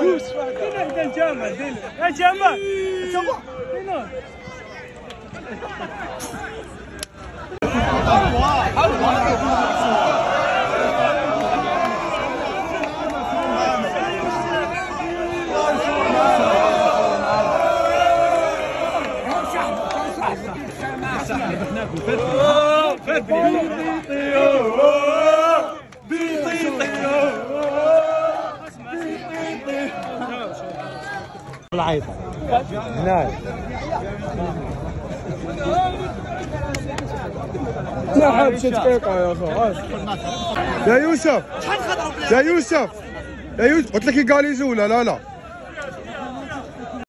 دوس فين الجامع ديال يا جماعه شوفوا فينو العيطة هنا ما حبش دقيقة يا خلاص يا يوسف يا يوسف يا يوسف قلت لك قال يجوا ولا لا لا